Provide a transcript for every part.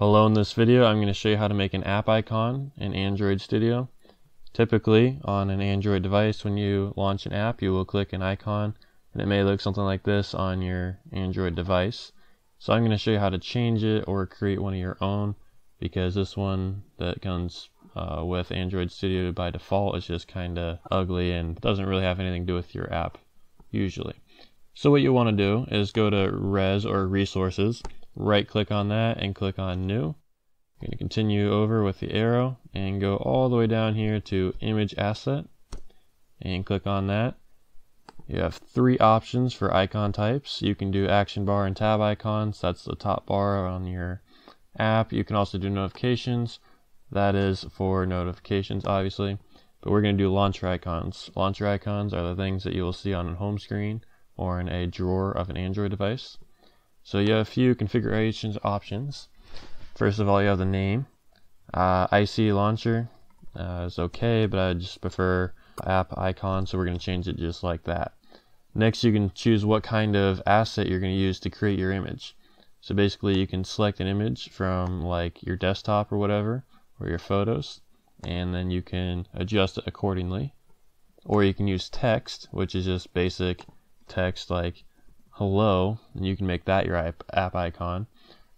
Hello, in this video I'm going to show you how to make an app icon in Android Studio. Typically on an Android device, when you launch an app, you will click an icon and it may look something like this on your Android device. So I'm going to show you how to change it or create one of your own, because this one that comes with Android Studio by default is just kinda ugly and doesn't really have anything to do with your app usually. So what you want to do is go to Res or Resources, right click on that and click on New. I'm going to continue over with the arrow and go all the way down here to Image Asset and click on that. You have three options for icon types. You can do Action Bar and Tab Icons. That's the top bar on your app. You can also do Notifications. That is for notifications, obviously. But we're going to do Launcher Icons. Launcher Icons are the things that you will see on a home screen or in a drawer of an Android device. So you have a few configuration options. First of all, you have the name. IC launcher is okay, but I just prefer app icon, so we're going to change it just like that. Next, you can choose what kind of asset you're going to use to create your image. So basically, you can select an image from like your desktop or whatever, or your photos, and then you can adjust it accordingly. Or you can use text, which is just basic text like hello, and you can make that your app icon.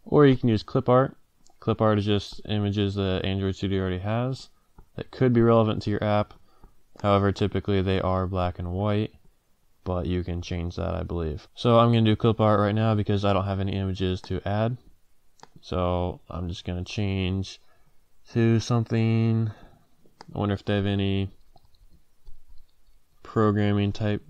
Or you can use clip art. Clip art is just images that Android Studio already has that could be relevant to your app. However, typically they are black and white, but you can change that, I believe. So I'm going to do clip art right now because I don't have any images to add. So I'm just going to change to something. I wonder if they have any programming type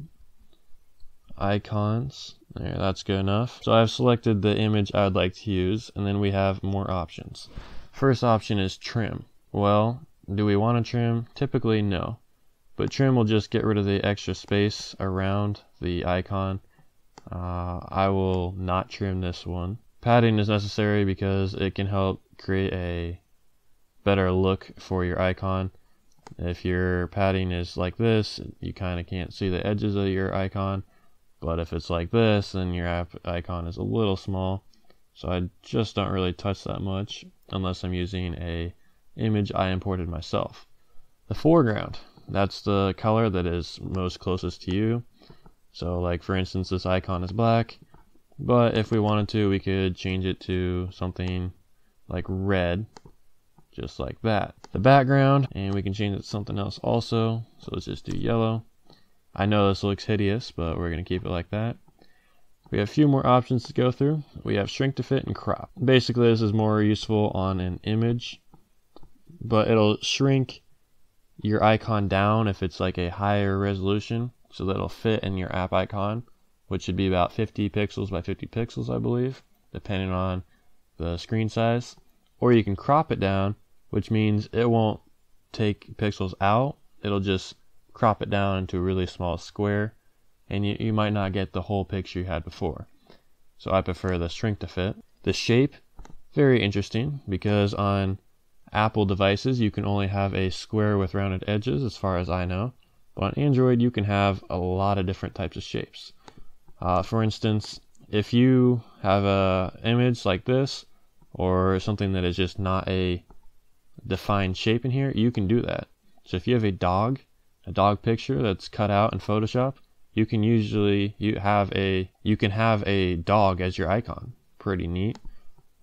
icons. There, that's good enough. So I've selected the image I'd like to use, and then we have more options. First option is trim. Well, do we want to trim? Typically no, but trim will just get rid of the extra space around the icon. I will not trim this one. Padding is necessary because it can help create a better look for your icon. If your padding is like this, you kind of can't see the edges of your icon. But if it's like this, then your app icon is a little small. So I just don't really touch that much unless I'm using an image I imported myself. The foreground, that's the color that is most closest to you. So like for instance, this icon is black, but if we wanted to, we could change it to something like red, just like that. The background, and we can change it to something else also. So let's just do yellow. I know this looks hideous, but we're going to keep it like that. We have a few more options to go through. We have shrink to fit and crop. Basically, this is more useful on an image, but it'll shrink your icon down if it's like a higher resolution, so that it'll fit in your app icon, which should be about 50 pixels by 50 pixels, I believe, depending on the screen size. Or you can crop it down, which means it won't take pixels out. It'll just crop it down into a really small square, and you might not get the whole picture you had before. So I prefer the shrink to fit. The shape, very interesting, because on Apple devices you can only have a square with rounded edges as far as I know, but on Android you can have a lot of different types of shapes. For instance, if you have an image like this or something that is just not a defined shape in here, you can do that. So if you have a dog picture that's cut out in Photoshop, you can usually you can have a dog as your icon. Pretty neat.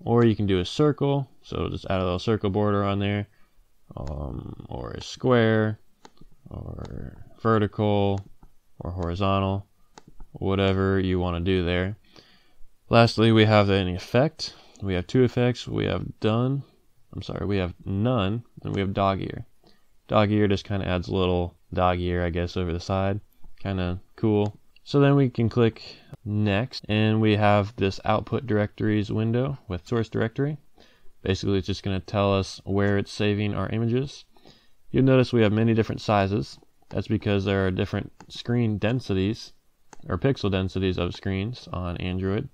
Or you can do a circle, so just add a little circle border on there, or a square, or vertical, or horizontal, whatever you want to do there. Lastly, we have an effect. We have two effects. We have none, and we have dog ear. Dog ear just kind of adds a little dog ear, I guess, over the side. Kind of cool. So then we can click next, and we have this output directories window with source directory. Basically, it's just going to tell us where it's saving our images. You'll notice we have many different sizes. That's because there are different screen densities or pixel densities of screens on Android.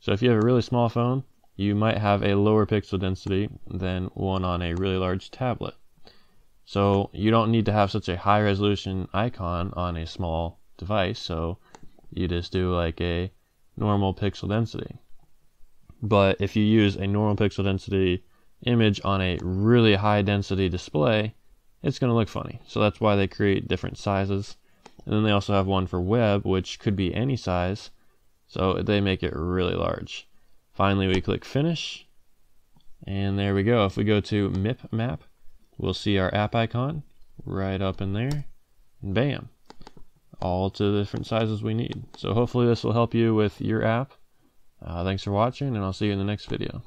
So if you have a really small phone, you might have a lower pixel density than one on a really large tablet. So you don't need to have such a high resolution icon on a small device, so you just do like a normal pixel density. But if you use a normal pixel density image on a really high density display, it's going to look funny. So that's why they create different sizes. And then they also have one for web, which could be any size. So they make it really large. Finally, we click finish. And there we go. If we go to mipmap, we'll see our app icon right up in there. And bam, all to the different sizes we need. So hopefully this will help you with your app. Thanks for watching, and I'll see you in the next video.